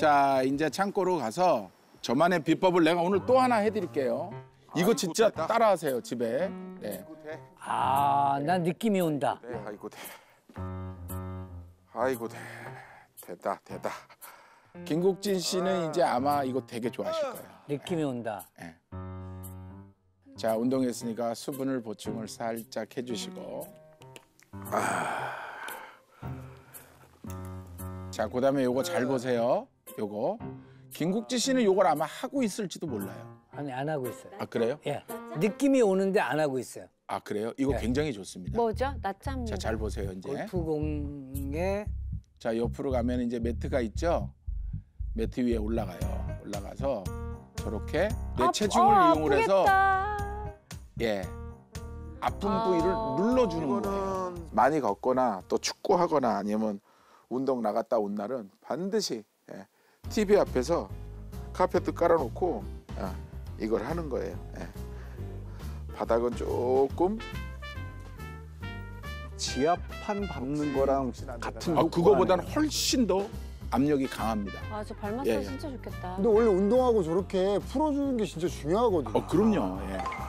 자, 이제 창고로 가서 저만의 비법을 내가 오늘 또 하나 해드릴게요. 이거 진짜 따라하세요, 집에. 네. 아, 난 느낌이 온다. 네, 아이고 대. 아이고 대. 됐다, 됐다. 김국진 씨는 이제 아마 이거 되게 좋아하실 거예요. 느낌이 온다. 네. 자, 운동했으니까 수분을 보충을 살짝 해주시고. 자, 그 다음에 요거 잘 보세요. 요거. 김국진 씨는 요걸 아마 하고 있을지도 몰라요. 아니, 안 하고 있어요. 아, 그래요? 예. 느낌이 오는데 안 하고 있어요. 아, 그래요? 이거 예. 굉장히 좋습니다. 뭐죠? 낮잠. 자, 잘 보세요, 이제. 골프공에. 자, 옆으로 가면 이제 매트가 있죠? 매트 위에 올라가요. 올라가서 저렇게 내 체중을 이용을 아프겠다. 해서 예. 아픈 부위를 눌러주는 거예요. 많이 걷거나 또 축구하거나 아니면 운동 나갔다 온 날은 반드시 예, TV 앞에서 카펫도 깔아놓고 예, 이걸 하는 거예요. 예. 바닥은 조금 지압판 밟는 거랑 같은 거. 아, 그거보다는 훨씬 더 압력이 강합니다. 아, 저 발 마사지 예, 진짜 좋겠다. 근데 원래 운동하고 저렇게 풀어주는 게 진짜 중요하거든요. 그럼요. 예.